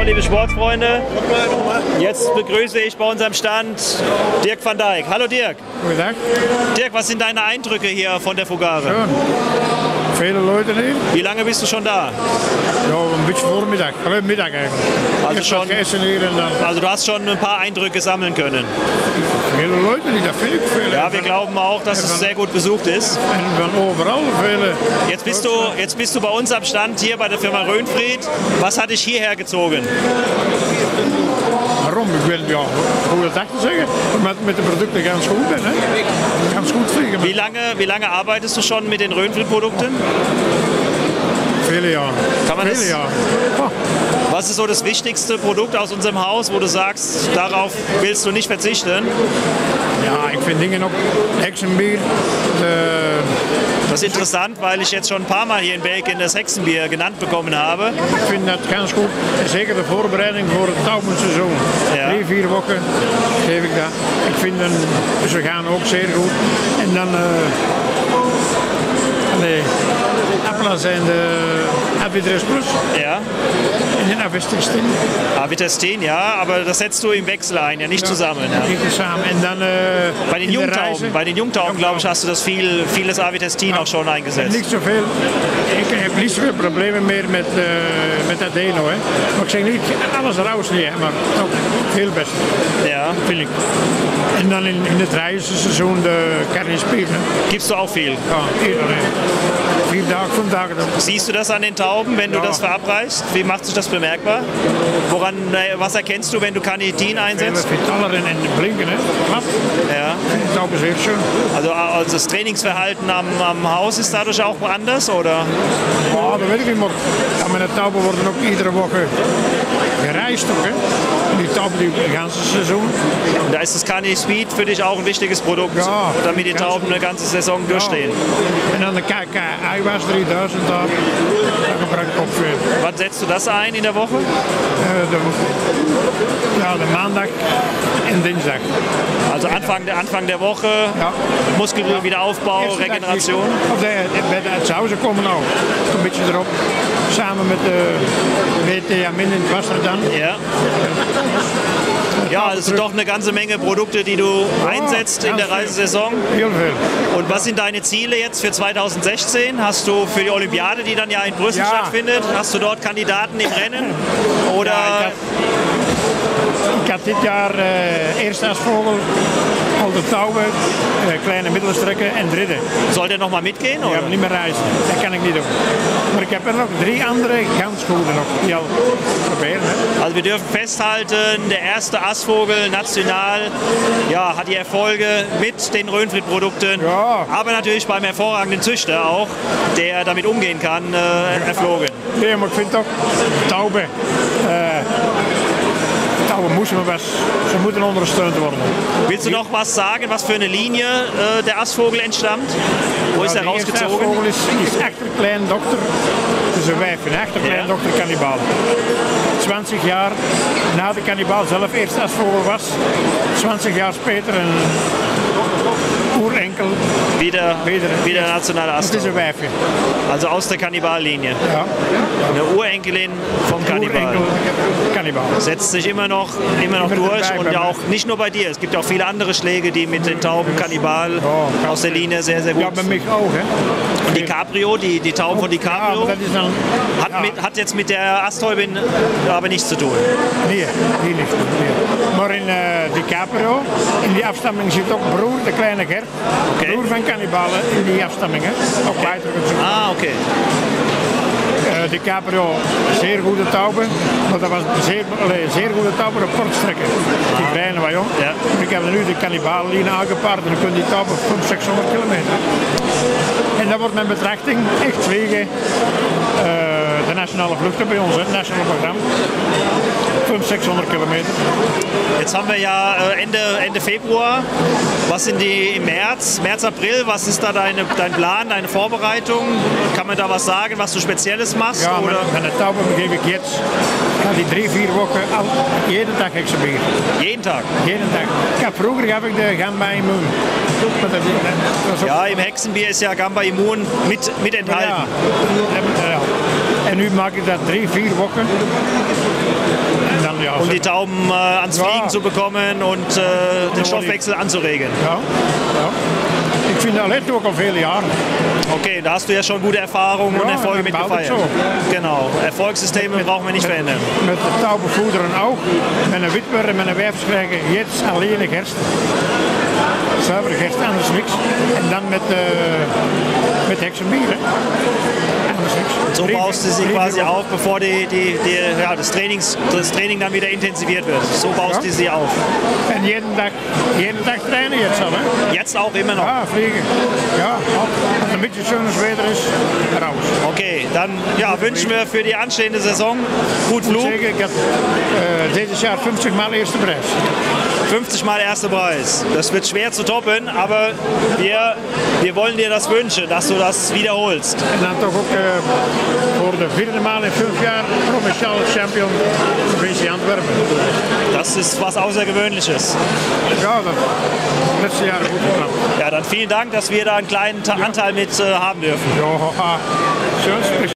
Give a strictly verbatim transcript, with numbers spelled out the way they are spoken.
Hallo liebe Sportfreunde, jetzt begrüße ich bei unserem Stand Dirk Van Dyck. Hallo Dirk. Guten Tag. Dirk, was sind deine Eindrücke hier von der Fugare? Schön. Viele Leute hier. Wie lange bist du schon da? Ja, ein bisschen vor Mittag, halb Mittag eigentlich. Also, schon, hier dann. Also du hast schon ein paar Eindrücke sammeln können. Viele Leute, die da viel, viele. Ja, wir glauben auch, dass es sehr gut besucht ist. Von überall viele. Jetzt bist, du, jetzt bist du bei uns am Stand hier bei der Firma Röhnfried. Was hat dich hierher gezogen? Warum? Ich will ja gute Sachen sagen und mit den Produkten ganz gut, ne? Ganz gut fliegen. Wie lange, wie lange arbeitest du schon mit den Röhnfried-Produkten? Viele Jahre. Kann man viele Jahre. Oh. Was ist so das wichtigste Produkt aus unserem Haus, wo du sagst, darauf willst du nicht verzichten? Ja, ich finde Dinge noch Hexenbier. Das ist interessant, weil ich jetzt schon ein paar Mal hier in Belgien das Hexenbier genannt bekommen habe. Ich finde das ganz gut, sicher die Vorbereitung für die Taubensaison. Ja. Drie, vier Wochen gebe ich da. Ich finde, ze gaan auch sehr gut. Und dann äh, nee. Appels en Avitestin. Ja. Und den Avitestin. Avitestin, ja, aber das setzt du im Wechsel ein, ja, nicht ja, zusammen. Ja. Nicht zusammen. Und dann, äh, bei den Jungtauben, bei den Jungtauben, glaube ich, hast du das viel, vieles Avitestin ja, auch schon eingesetzt. Nicht so viel. Ich habe nicht so viele Probleme mehr mit, äh, mit der Deno. Hè. Aber ich sage nicht, alles raus nicht, aber auch viel besser. Ja, finde ich. Und dann in, in der Reise-Saison der K N Speed. Gibst du auch viel? Ja, vier Tage, fünf Tage. Siehst du das an den Tauben, wenn ja, du das verabreichst? Wie macht sich das bemerkbar? Woran, was erkennst du, wenn du Kannibal einsetzt? Alle in den Blinken, ne? Knapp. Ja. Die Tauben sind schön. Also, also das Trainingsverhalten am, am Haus ist dadurch auch anders, oder? Ja, das weiß ich nicht mehr. Aber meine Tauben werden auch jede Woche gereist, okay? Die Tauben die ganze Saison. Da ist das K N Speed für dich auch ein wichtiges Produkt, ja, damit die Tauben eine ganze Saison durchstehen. Ja. Und dann der K K I-Bas dreitausend da, da gebruik ich auch viel. Wann setzt du das ein in der Woche? Äh, ja, der Montag und Dienstag. Also Anfang der, Anfang der Woche, ja. Muskelwiederaufbau, ja. Regeneration. Auf der zu Hause kommen auch, ein bisschen drauf. Samen met W T Amin in Wasserdamm. Ja. Ja, es sind doch eine ganze Menge Produkte, die du einsetzt in der Reisesaison. Und was sind deine Ziele jetzt für zweitausendsechzehn? Hast du für die Olympiade, die dann ja in Brüssel ja, stattfindet, hast du dort Kandidaten im Rennen? Oder? Ja, ich habe dieses Jahr äh, erst als Vogel, alte Tauben, äh, kleine Mittelstrecke und dritte. Soll der noch mal mitgehen? Oder? Ja, nicht mehr reisen. Das kann ich nicht doen. Aber ich habe er noch drei andere ganz gute noch, die al probieren. Ne? Also wir dürfen festhalten, der erste Assvogel national ja, hat die Erfolge mit den Röhnfried-Produkten, ja, aber natürlich beim hervorragenden Züchter auch, der damit umgehen kann, äh, erflogen. Ja, aber ich finde doch, Tauben, äh, Tauben müssen wir was, sie müssen unterstützt werden. Willst du noch was sagen, was für eine Linie äh, der Assvogel entstammt? Wo ist er rausgezogen? Der Assvogel ist, ist echt ein kleiner Doktor, das ist ein Weib, ein echter kleiner Doktor Kannibal. zwanzig Jahre na de Kannibal zelf eerst Assvogel was, zwanzig Jahre später ein Urenkel. Wieder, wieder, wieder nationaler Assvogel. Das ist ein Weibchen. Also aus der Kannibal-Linie. Ja. Eine Urenkelin vom Kannibal. Kannibal. Setzt sich immer noch, immer noch durch und ja auch nicht nur bei dir. Es gibt ja auch viele andere Schläge, die mit den Tauben Kannibal oh, aus der Linie sehr, sehr gut sind. Ja, bei mich auch. He? Und die Cabrio, die, die Tauben oh, von die Cabrio, ja, dann, hat, ja, mit, hat jetzt mit der Asstäubin aber nichts zu tun. Nee, die nicht. Aber in äh, die Cabrio, in die Abstammung zit auch Broer, der kleine Gert. Okay. Broer von Kannibalen in die Abstammung. Auch okay. Weiter ah, okay. De Caprio, zeer goede tauber, want dat was een zeer, zeer goede tauber, een portstrekker. Die kleine was jong. Ja. Ik heb nu de Kannibalen aangepaard en dan kun je die tauber op zeshonderd kilometer. En dat wordt mijn betrachting echt wegen uh, de nationale vluchten bij ons, het nationale programma. fünfhundert, sechshundert Kilometer. Jetzt haben wir ja Ende, Ende Februar. Was sind die im März, März, April? Was ist da deine, dein Plan, deine Vorbereitung? Kann man da was sagen, was du Spezielles machst? Ja, oder? Mit, mit der Tauben gebe ich jetzt die drei, vier Wochen jeden Tag Hexenbier. Jeden Tag? Jeden Tag. Ja, früher habe ich den Gamba Immun. Ja, im Hexenbier ist ja Gamba Immun mit, mit enthalten. Ja, ja. En nu maak ik dat drie, vier Wochen. Ja, um die Tauben äh, ans Fliegen ja. zu bekommen und äh, den Stoffwechsel anzuregen. Ja, ja. Ich finde Aletto auf viele Jahre. Okay, da hast du ja schon gute Erfahrungen ja, und Erfolge mit gefeiert. So. Genau, Erfolgssysteme mit, brauchen wir nicht mit, verändern. Mit Taubenvoederen auch. Mit einer Witwer, mit einer Werfschläge, jetzt alleine Gerst. Zuivere Gerst, anders nichts. Und dann mit, äh, mit Hexenbier. Und so baust du sie quasi auf, bevor die, die, die, ja, das, Trainings, das Training dann wieder intensiviert wird. So baust ja. du sie auf. Und jeden Tag, jeden Tag trainen jetzt aber? Jetzt auch immer noch? Ja, fliegen. Ja, auch. Damit es schönes Wetter ist, raus. Okay, dann ja, wünschen wir für die anstehende Saison gut Flug. Ich habe äh, dieses Jahr fünfzig Mal ersten Preis. fünfzig Mal erster Preis. Das wird schwer zu toppen, aber wir, wir wollen dir das wünschen, dass du das wiederholst. Und dann doch auch äh, für das vierte Mal in fünf Jahren Provincial Champion V C Antwerpen. Das ist was Außergewöhnliches. Ja, das letzte Jahr gut geklappt. Ja, dann vielen Dank, dass wir da einen kleinen Ta- Anteil mit äh, haben dürfen. Ja, schön.